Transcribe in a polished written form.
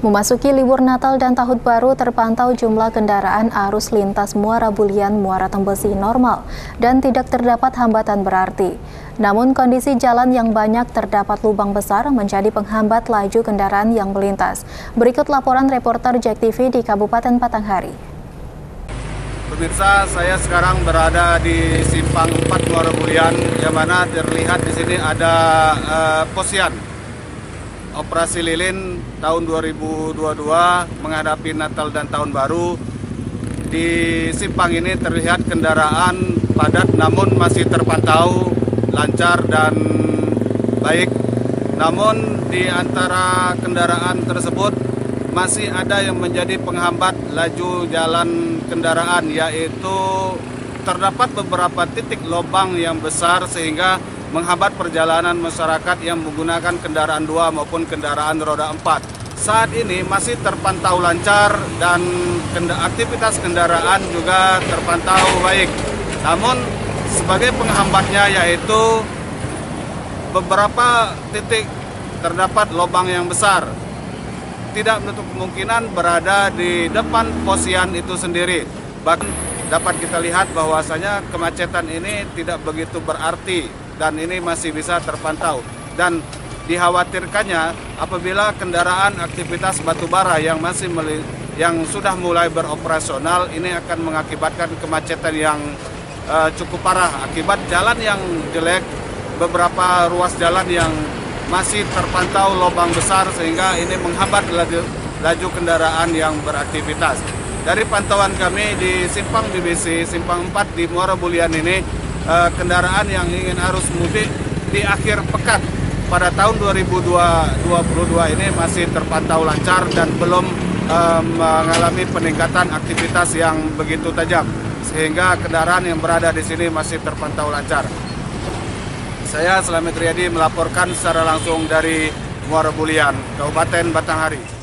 Memasuki libur Natal dan Tahun Baru, terpantau jumlah kendaraan arus lintas Muara Bulian, Muara Tembesi normal dan tidak terdapat hambatan berarti. Namun kondisi jalan yang banyak terdapat lubang besar menjadi penghambat laju kendaraan yang melintas. Berikut laporan reporter JEK TV di Kabupaten Batanghari. Pemirsa, saya sekarang berada di simpang 4 Muara Bulian, yang mana terlihat di sini ada posyandu Operasi Lilin tahun 2022 menghadapi Natal dan Tahun Baru. Di simpang ini terlihat kendaraan padat namun masih terpantau lancar dan baik. Namun di antara kendaraan tersebut masih ada yang menjadi penghambat laju jalan kendaraan, yaitu terdapat beberapa titik lubang yang besar sehingga menghambat perjalanan masyarakat yang menggunakan kendaraan 2 maupun kendaraan roda 4. Saat ini masih terpantau lancar dan aktivitas kendaraan juga terpantau baik. Namun sebagai penghambatnya yaitu beberapa titik terdapat lubang yang besar. Tidak menutup kemungkinan berada di depan posyandu itu sendiri. Bahkan dapat kita lihat bahwasanya kemacetan ini tidak begitu berarti. Dan ini masih bisa terpantau. Dan dikhawatirkannya apabila kendaraan aktivitas batubara yang sudah mulai beroperasional ini akan mengakibatkan kemacetan yang cukup parah akibat jalan yang jelek, beberapa ruas jalan yang masih terpantau lubang besar sehingga ini menghambat laju kendaraan yang beraktivitas. Dari pantauan kami di simpang BBC, simpang 4 di Muara Bulian ini, kendaraan yang ingin arus mudik di akhir pekan pada tahun 2022 ini masih terpantau lancar dan belum mengalami peningkatan aktivitas yang begitu tajam, sehingga kendaraan yang berada di sini masih terpantau lancar. Saya Slamet Riyadi melaporkan secara langsung dari Muara Bulian, Kabupaten Batanghari.